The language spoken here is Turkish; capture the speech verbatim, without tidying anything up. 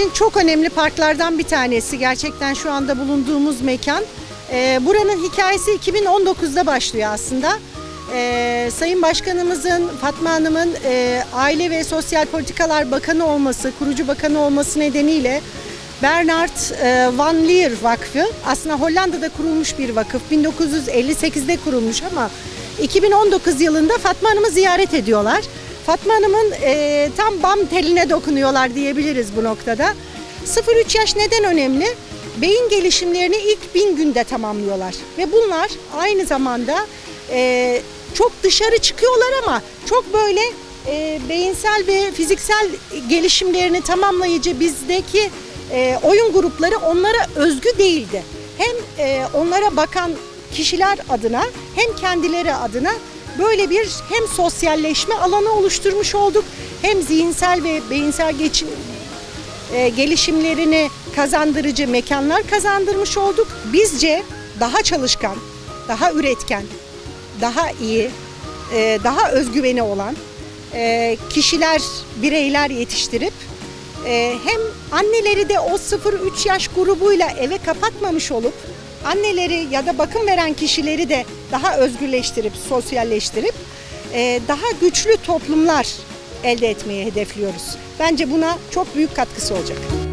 için çok önemli parklardan bir tanesi. Gerçekten şu anda bulunduğumuz mekan. E, buranın hikayesi iki bin on dokuz'da başlıyor aslında. E, Sayın Başkanımızın, Fatma Hanım'ın e, Aile ve Sosyal Politikalar Bakanı olması, kurucu bakanı olması nedeniyle Bernard e, Van Leer Vakfı, aslında Hollanda'da kurulmuş bir vakıf. bin dokuz yüz elli sekiz'de kurulmuş ama iki bin on dokuz yılında Fatma Hanım'ı ziyaret ediyorlar. Fatma Hanım'ın e, tam bam teline dokunuyorlar diyebiliriz bu noktada. sıfır üç yaş neden önemli? Beyin gelişimlerini ilk bin günde tamamlıyorlar. Ve bunlar aynı zamanda e, çok dışarı çıkıyorlar ama çok böyle e, beyinsel ve fiziksel gelişimlerini tamamlayıcı bizdeki e, oyun grupları onlara özgü değildi. Hem e, onlara bakan kişiler adına hem kendileri adına böyle bir hem sosyalleşme alanı oluşturmuş olduk, hem zihinsel ve beyinsel geçim, e, gelişimlerini kazandırıcı mekanlar kazandırmış olduk. Bizce daha çalışkan, daha üretken, daha iyi, e, daha özgüveni olan e, kişiler, bireyler yetiştirip e, hem anneleri de o sıfır üç yaş grubuyla eve kapatmamış olup anneleri ya da bakım veren kişileri de daha özgürleştirip, sosyalleştirip daha güçlü toplumlar elde etmeyi hedefliyoruz. Bence buna çok büyük katkısı olacak.